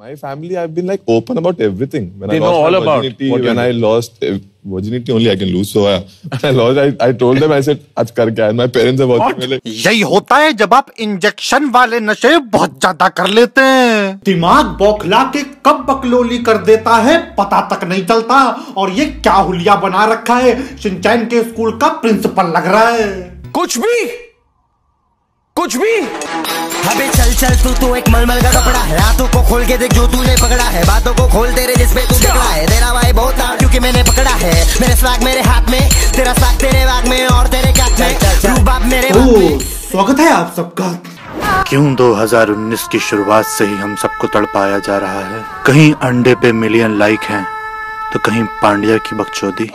My family, I've been like open about everything. When they know all about when I lost virginity, only I can lose. So when I lost, I told them, I said, आज कर क्या है? My parents are watching. यही होता है जब आप injection वाले नशे बहुत ज्यादा कर लेते हैं। दिमाग बौखला के कब बकलोली कर देता है पता तक नहीं चलता। और ये क्या हुलिया बना रखा है, शिनचैन के स्कूल का प्रिंसिपल लग रहा है। कुछ भी अबे चल तू तो एक मलमल का कपड़ा है, रातों को खोल के देख जो तूने पकड़ा है, बातों को खोल तेरे जिसपे तू पकड़ा है, तेरा भाई बहुत लाड क्योंकि मैंने पकड़ा है, मेरे स्वैग मेरे हाथ में, तेरा स्वैग तेरे बाग में और तेरे कैट में, रूबाब मेरे बाग में। स्वागत है आप सबका। क्यों 2019 की शुरुआत से ही हम सबको तड़पाया जा रहा है, कहीं अंडे पे मिलियन लाइक है तो कहीं पांड्या की बकचोदी।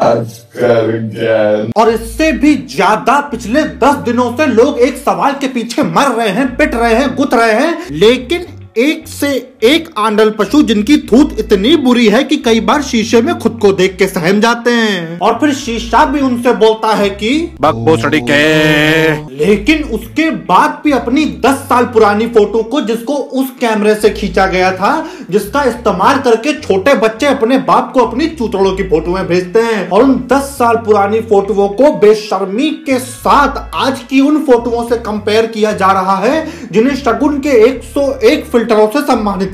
और इससे भी ज्यादा पिछले 10 दिनों से लोग एक सवाल के पीछे मर रहे हैं, पिट रहे हैं, गुत रहे हैं, लेकिन एक से एक आंडल पशु जिनकी थूत इतनी बुरी है कि कई बार शीशे में खुद को देख के सहम जाते हैं और फिर शीशा भी उनसे बोलता है कि बकबोसड़ी के, लेकिन उसके बाद भी अपनी 10 साल पुरानी फोटो को, जिसको उस कैमरे से खींचा गया था जिसका इस्तेमाल करके छोटे बच्चे अपने बाप को अपनी चूतड़ों की फोटो में भेजते हैं, और उन 10 साल पुरानी फोटोओं को बेशर्मी के साथ आज की उन फोटोओं से कंपेयर किया जा रहा है जिन्हें शगुन के 101 फिल्टरों से सम्मानित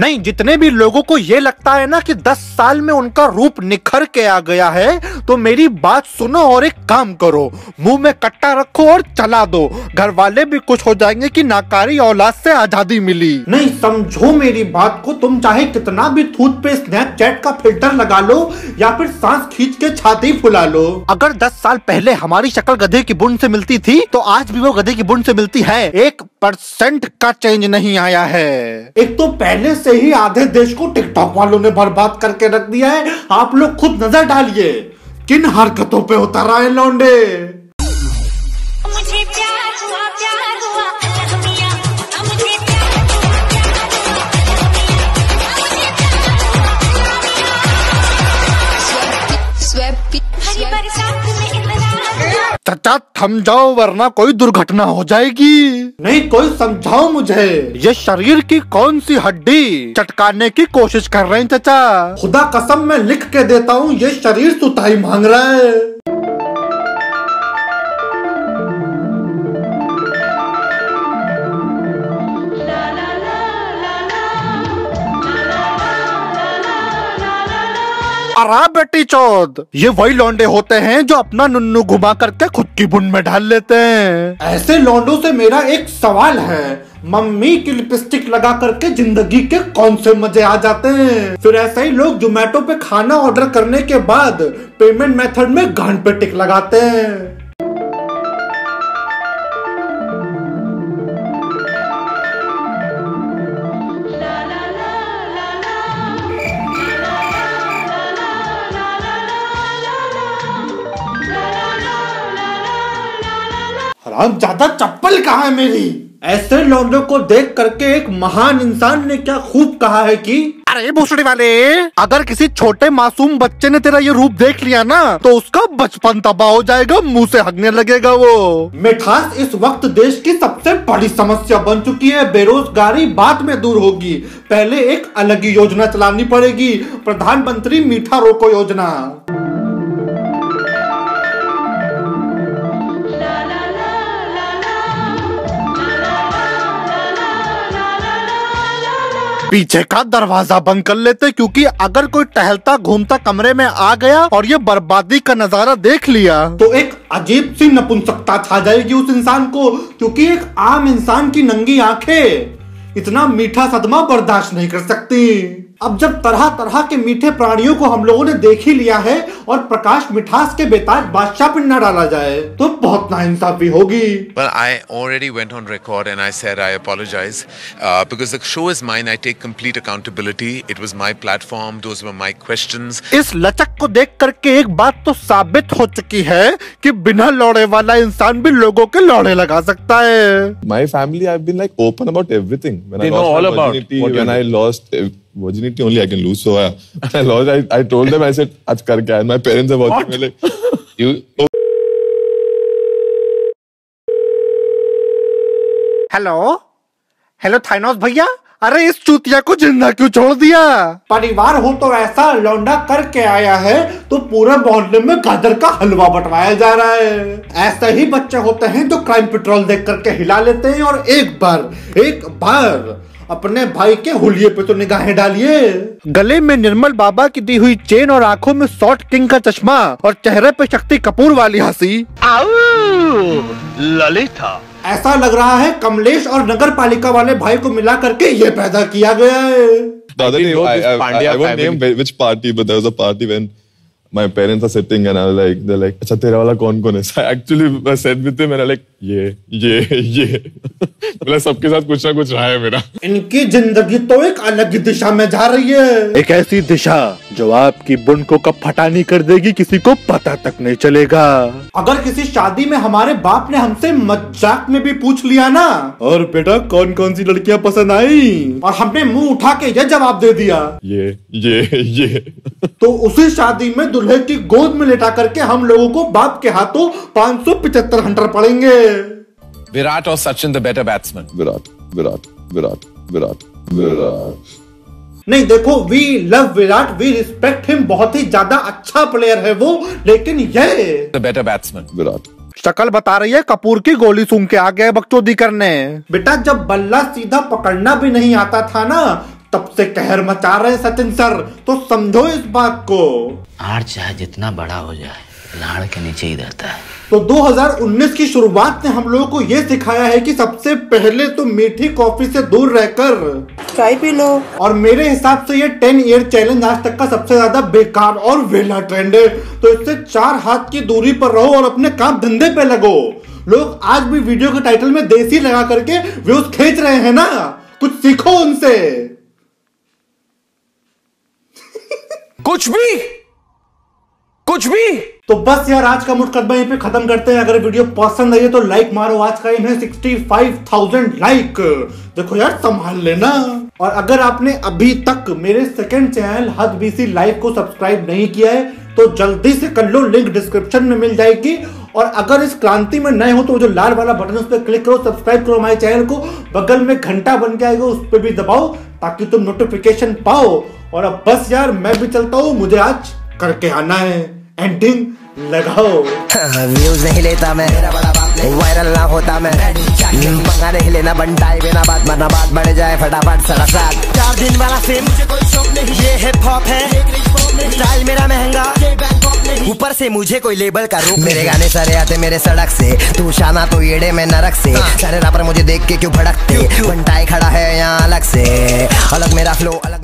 नहीं, जितने भी लोगों को ये लगता है ना कि 10 साल में उनका रूप निखर के आ गया है, तो मेरी बात सुनो और एक काम करो, मुंह में कट्टा रखो और चला दो, घर वाले भी कुछ हो जाएंगे कि नाकारी औलाद से आजादी मिली। नहीं समझो मेरी बात को, तुम चाहे कितना भी थूत पे स्नैपचैट का फिल्टर लगा लो या फिर सांस खींच के छाती फुला लो, अगर 10 साल पहले हमारी शक्ल गधे की बुन से मिलती थी तो आज भी वो गधे की बुन से मिलती है, 1% का चेंज नहीं आया है। एक तो पहले से ही आधे देश को टिकटॉक वालों ने बर्बाद करके रख दिया है, आप लोग खुद नजर डालिए किन हरकतों पे उतर आए लौंडे। चाचा थम जाओ वरना कोई दुर्घटना हो जाएगी। नहीं कोई समझाओ मुझे, ये शरीर की कौन सी हड्डी चटकाने की कोशिश कर रहे हैं चाचा? खुदा कसम मैं लिख के देता हूँ ये शरीर सुताई मांग रहा है। अरे बेटी चौध, ये वही लौंडे होते हैं जो अपना नुन्नू घुमा करके खुद की बुन में ढाल लेते हैं। ऐसे लौंडों से मेरा एक सवाल है, मम्मी की लिपस्टिक लगा करके जिंदगी के कौन से मजे आ जाते हैं? फिर ऐसे ही लोग जोमेटो पे खाना ऑर्डर करने के बाद पेमेंट मेथड में गांठ पे टिक लगाते हैं। अब ज्यादा चप्पल कहाँ है मेरी? ऐसे लौंडों को देख करके एक महान इंसान ने क्या खूब कहा है कि अरे भूसड़ी वाले, अगर किसी छोटे मासूम बच्चे ने तेरा ये रूप देख लिया ना तो उसका बचपन तबाह हो जाएगा, मुंह से हगने लगेगा वो। मिठास इस वक्त देश की सबसे बड़ी समस्या बन चुकी है, बेरोजगारी बाद में दूर होगी, पहले एक अलग ही योजना चलानी पड़ेगी, प्रधानमंत्री मीठा रोको योजना। पीछे का दरवाजा बंद कर लेते क्योंकि अगर कोई टहलता घूमता कमरे में आ गया और ये बर्बादी का नजारा देख लिया तो एक अजीब सी नपुंसकता छा जाएगी उस इंसान को, क्योंकि एक आम इंसान की नंगी आंखें इतना मीठा सदमा बर्दाश्त नहीं कर सकती। अब जब तरह तरह के मीठे प्राणियों को हम लोगों ने देख ही लिया है और प्रकाश मिठास के बेताज बादशाह पर न डाला जाए तो बहुत नाइंसाफी होगी। Well, I already went on record and I said I apologize because the show is mine. I take complete accountability. It was my platform. Those were my questions. इस लचक को देख करके एक बात तो साबित हो चुकी है कि बिना लौड़े वाला इंसान भी लोगों के लौड़े लगा सकता है। My family, I've been like open about everything. They know all about when I lost virginity only I can lose. So I lost. I told them I said आज कर क्या है? My parents are watching me like you. Hello hello थाइनोस भैया, अरे इस चूतिया को जिंदा क्यों छोड़ दिया? परिवार हो तो ऐसा लौंडा करके आया है तो पूरे मोहल्ले में गाजर का हलवा बंटवाया जा रहा है। ऐसे ही बच्चे होते हैं जो क्राइम पेट्रोल देख करके हिला लेते हैं और एक बार अपने भाई के हुलिये पे तो निगाहें डालिए। गले में निर्मल बाबा की दी हुई चेन और आंखों में शॉर्ट किंग का चश्मा और चेहरे पे शक्ति कपूर वाली हंसी, ललिता। ऐसा लग रहा है कमलेश और नगर पालिका वाले भाई को मिला करके ये पैदा किया गया है। My parents are sitting and I was like, they're like, अच्छा तेरा वाला कौन कौन है? So actually I said with them, मैंने like ये मतलब सबके साथ कुछ ना कुछ रहा है मेरा। इनकी जिंदगी तो एक अलग दिशा में जा रही है, एक ऐसी दिशा जो आपकी बुनकों का फटानी कर देगी, किसी को पता तक नहीं चलेगा। अगर किसी शादी में हमारे बाप ने हमसे मजाक में भी पूछ लिया ना, और बेटा कौन कौन सी लड़कियाँ पसंद आई, और हमने मुँह उठा के ये जवाब दे दिया ये, तो उसी शादी में दूल्हे की गोद में लेटा करके हम लोगों को बाप के हाथों 575 हंटर पड़ेंगे। विराट और Sachin the better batsman. Virat Virat Virat Virat Virat नहीं, देखो we love Virat, we respect him, बहुत ही ज्यादा अच्छा प्लेयर है वो, लेकिन ये द बेटर बैट्समैन विराट। शक्ल बता रही है कपूर की गोली सूंघ के आ गया बकचोदी करने। बेटा जब बल्ला सीधा पकड़ना भी नहीं आता था ना, तब से कहर मचा रहे सचिन सर, तो समझो इस बात को। आड़ चाहे जितना बड़ा हो जाए लाड़ के नीचे ही रहता है। तो 2019 की शुरुआत ने हम लोगों को ये सिखाया है कि सबसे पहले तो मीठी कॉफी से दूर रहकर चाय पी लो। और मेरे हिसाब से ये 10 ईयर चैलेंज आज तक का सबसे ज्यादा बेकार और वेला ट्रेंड है, तो इससे 4 हाथ की दूरी पर रहो और अपने काम धंधे पे लगो। लोग आज भी वीडियो के टाइटल में देसी लगा करके व्यूज खींच रहे हैं ना, कुछ सीखो उनसे। कुछ भी तो बस यार आज का मुकदमा यहीं पे खत्म करते हैं। अगर वीडियो पसंद आई है तो लाइक मारो। आज का एम है 65,000 लाइक। देखो यार संभाल लेना। और अगर आपने अभी तक मेरे सेकंड चैनल हद बीसी लाइव को सब्सक्राइब नहीं किया है तो जल्दी से कर लो, लिंक डिस्क्रिप्शन में मिल जाएगी। और अगर इस क्रांति में नए हो तो जो लाल वाला बटन उस पर क्लिक करो, सब्सक्राइब करो हमारे चैनल को, बगल में घंटा बन के आएगा उस पर भी दबाओ ताकि तुम नोटिफिकेशन पाओ। और अब बस यार मैं भी चलता हूँ, मुझे आज करके आना है। एंडिंग लगाओ। व्यूज नहीं लेता मैं, वायरल ना होता मैं, पंगा नहीं लेना, बनटाई बिना बात मरना, बात बढ़ जाए फटाफट सड़क। 4 दिन वाला फेम मुझे कोई शौक नहीं, ये हिप हॉप है, स्टाइल मेरा महंगा, ऊपर से मुझे कोई लेबल का रूप, मेरे गाने सारे आते मेरे सड़क से, तू शाना तो येड़े में नरक से, सारे रापर मुझे देख के क्यों भड़कते, बनटाई खड़ा है यहाँ अलग से, अलग मेरा फ्लो अलग।